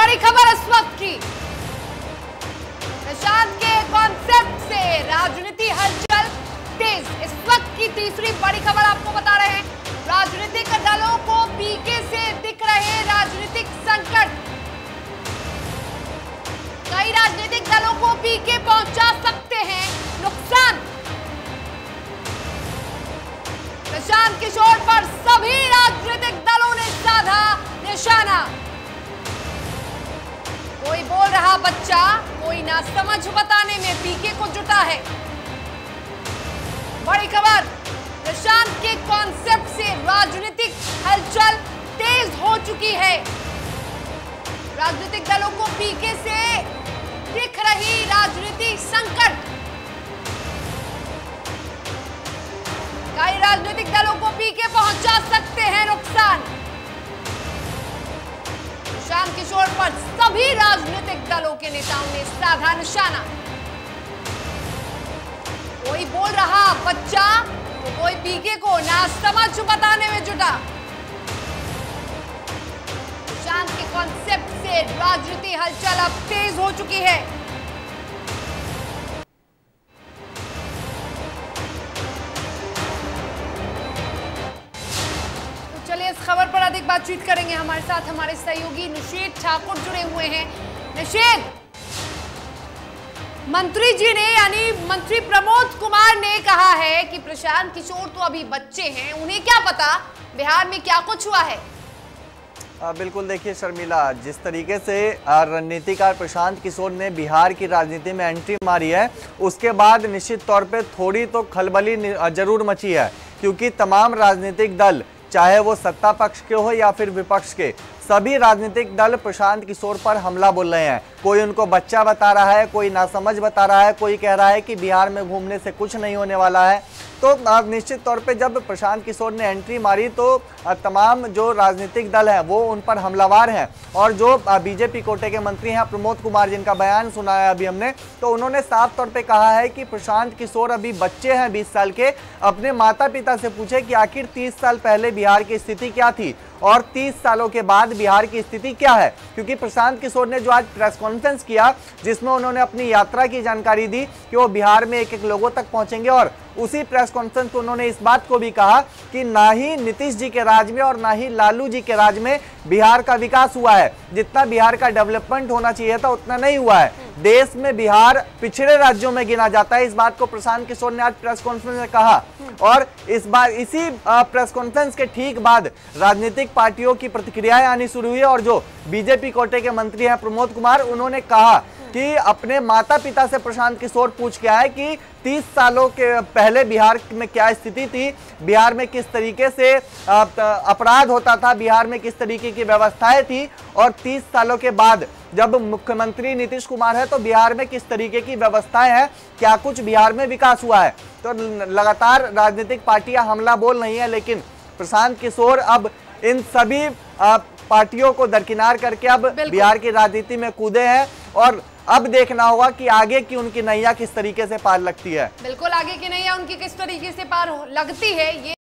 बड़ी खबर इस वक्त की, प्रशांत के कॉन्सेप्ट से राजनीति हलचल तेज। इस वक्त की तीसरी बड़ी खबर आपको बता रहे हैं, राजनीतिक दलों को पीके से दिख रहे राजनीतिक संकट। कई राजनीतिक दलों को पीके पहुंचा सकते हैं नुकसान। प्रशांत किशोर पर सभी राजनीतिक दलों ने साधा निशाना। कोई बोल रहा बच्चा, कोई नासमझ बताने में पीके को जुटा है। बड़ी खबर, प्रशांत के कॉन्सेप्ट से राजनीतिक हलचल तेज हो चुकी है। राजनीतिक दलों को पीके से दिख रही राजनीति संकट। कई राजनीतिक दलों को पीके पहुंचा सकते हैं नुकसान। प्रशांत किशोर पर सभी राजनीतिक दलों के नेताओं ने साधा निशाना। कोई बोल रहा बच्चा, कोई पीके को नासमझ बताने में जुटा। प्रशांत के कॉन्सेप्ट से राजनीति हलचल अब तेज हो चुकी है। तो चलिए इस खबर पर अधिक बातचीत करेंगे। हमारे साथ हमारे सहयोगी निशित ठाकुर जुड़े हुए हैं। निशित, मंत्री जी ने, यानी मंत्री प्रमोद कुमार ने कहा है कि प्रशांत किशोर तो अभी बच्चे हैं, उन्हें क्या पता बिहार में क्या कुछ हुआ है। बिल्कुल, देखिए शर्मिला, जिस तरीके से रणनीतिकार प्रशांत किशोर ने बिहार की राजनीति में एंट्री मारी है, उसके बाद निश्चित तौर पे थोड़ी तो खलबली जरूर मची है, क्योंकि तमाम राजनीतिक दल, चाहे वो सत्ता पक्ष के हो या फिर विपक्ष के, सभी राजनीतिक दल प्रशांत किशोर पर हमला बोल रहे हैं। कोई उनको बच्चा बता रहा है, कोई नासमझ बता रहा है, कोई कह रहा है कि बिहार में घूमने से कुछ नहीं होने वाला है। तो निश्चित तौर पे जब प्रशांत किशोर ने एंट्री मारी तो तमाम जो राजनीतिक दल हैं वो उन पर हमलावर हैं। और जो बीजेपी कोटे के मंत्री हैं प्रमोद कुमार, जिनका बयान सुना है अभी हमने, तो उन्होंने साफ तौर पे कहा है कि प्रशांत किशोर अभी बच्चे हैं 20 साल के। अपने माता पिता से पूछे कि आखिर 30 साल पहले बिहार की स्थिति क्या थी और 30 सालों के बाद बिहार की स्थिति क्या है। क्योंकि प्रशांत किशोर ने जो आज प्रेस कॉन्फ्रेंस किया, जिसमें उन्होंने अपनी यात्रा की जानकारी दी कि वो बिहार में एक एक लोगों तक पहुंचेंगे, और उसी प्रेस कॉन्फ्रेंस में उन्होंने इस बात को भी कहा कि ना ही नीतीश जी के राज में और ना ही लालू जी के राज में बिहार का विकास हुआ है। जितना बिहार का डेवलपमेंट होना चाहिए था उतना नहीं हुआ है। देश में बिहार पिछड़े राज्यों में गिना जाता है, इस बात को प्रशांत किशोर ने आज प्रेस कॉन्फ्रेंस में कहा। और इस बार इसी प्रेस कॉन्फ्रेंस के ठीक बाद राजनीतिक पार्टियों की प्रतिक्रियाएं आनी शुरू हुई, और जो बीजेपी कोटे के मंत्री हैं प्रमोद कुमार, उन्होंने कहा कि अपने माता पिता से प्रशांत किशोर पूछ के आए कि 30 सालों के पहले बिहार में क्या स्थिति थी, बिहार में किस तरीके से अपराध होता था, बिहार में किस तरीके की व्यवस्थाएं थी, और 30 सालों के बाद जब मुख्यमंत्री नीतीश कुमार है तो बिहार में किस तरीके की व्यवस्थाएं हैं, क्या कुछ बिहार में विकास हुआ है। तो लगातार राजनीतिक पार्टियां हमला बोल रही हैं, लेकिन प्रशांत किशोर अब इन सभी पार्टियों को दरकिनार करके अब बिहार की राजनीति में कूदे हैं, और अब देखना होगा कि आगे की उनकी नैया किस तरीके से पार लगती है। बिल्कुल, आगे की नैया उनकी किस तरीके से पार लगती है ये